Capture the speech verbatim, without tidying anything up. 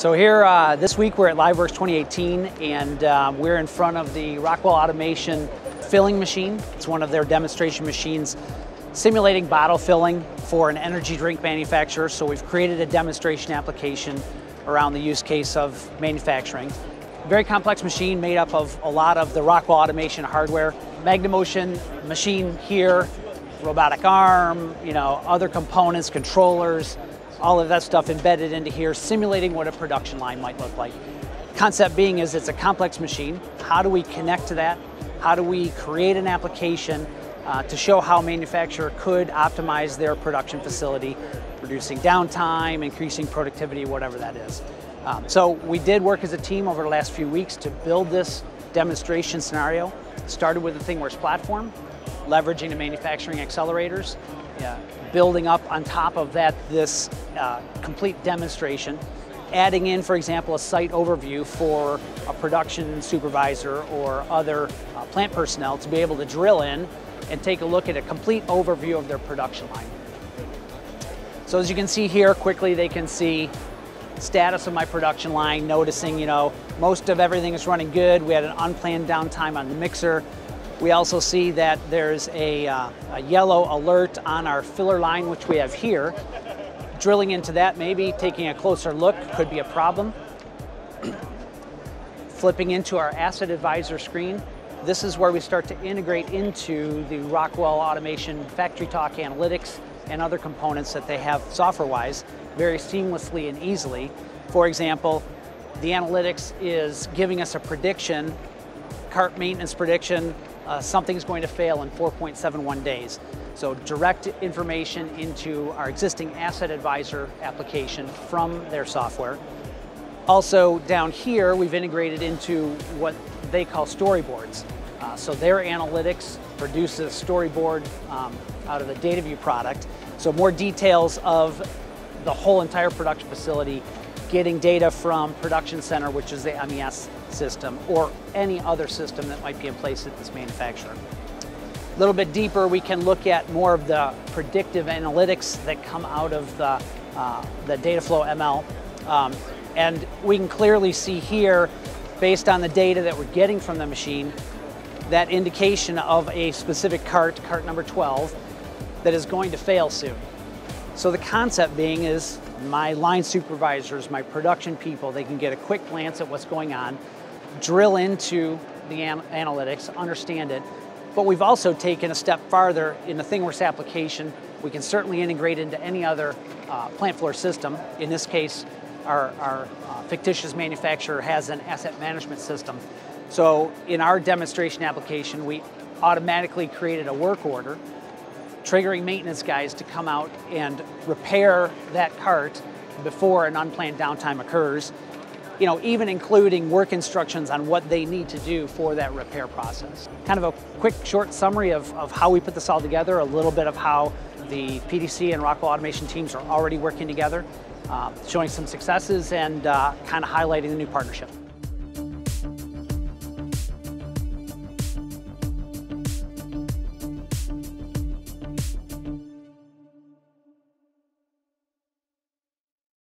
So here, uh, this week, we're at LiveWorx twenty eighteen, and uh, we're in front of the Rockwell Automation filling machine. It's one of their demonstration machines simulating bottle filling for an energy drink manufacturer. So we've created a demonstration application around the use case of manufacturing. Very complex machine made up of a lot of the Rockwell Automation hardware. MagnaMotion machine here, robotic arm, you know, other components, controllers, all of that stuff embedded into here, simulating what a production line might look like. Concept being is it's a complex machine. How do we connect to that? How do we create an application uh, to show how a manufacturer could optimize their production facility, reducing downtime, increasing productivity, whatever that is. Um, so we did work as a team over the last few weeks to build this demonstration scenario. Started with the ThingWorx platform, leveraging the manufacturing accelerators, yeah, building up on top of that this uh, complete demonstration, adding in, for example, a site overview for a production supervisor or other uh, plant personnel to be able to drill in and take a look at a complete overview of their production line. So as you can see here, quickly they can see status of my production line, noticing, you know, most of everything is running good. We had an unplanned downtime on the mixer. We also see that there's a, uh, a yellow alert on our filler line, which we have here. Drilling into that, maybe taking a closer look, could be a problem. Flipping into our Asset Advisor screen, this is where we start to integrate into the Rockwell Automation Factory Talk Analytics and other components that they have software-wise very seamlessly and easily. For example, the analytics is giving us a prediction, cart maintenance prediction, Uh, something's going to fail in four point seven one days. So direct information into our existing Asset Advisor application from their software. Also down here, we've integrated into what they call storyboards. Uh, so their analytics produces storyboard um, out of the DataView product. So more details of the whole entire production facility, getting data from Production Center, which is the M E S system, or any other system that might be in place at this manufacturer. A little bit deeper, we can look at more of the predictive analytics that come out of the, uh, the Dataflow M L. Um, and we can clearly see here, based on the data that we're getting from the machine, that indication of a specific cart, cart number twelve, that is going to fail soon. So the concept being is my line supervisors, my production people, they can get a quick glance at what's going on, drill into the an analytics, understand it. But we've also taken a step farther in the ThingWorx application. We can certainly integrate into any other uh, plant floor system. In this case, our, our uh, fictitious manufacturer has an asset management system. So in our demonstration application, we automatically created a work order triggering maintenance guys to come out and repair that cart before an unplanned downtime occurs, you know, even including work instructions on what they need to do for that repair process. Kind of a quick, short summary of, of how we put this all together, a little bit of how the P T C and Rockwell Automation teams are already working together, uh, showing some successes and uh, kind of highlighting the new partnership.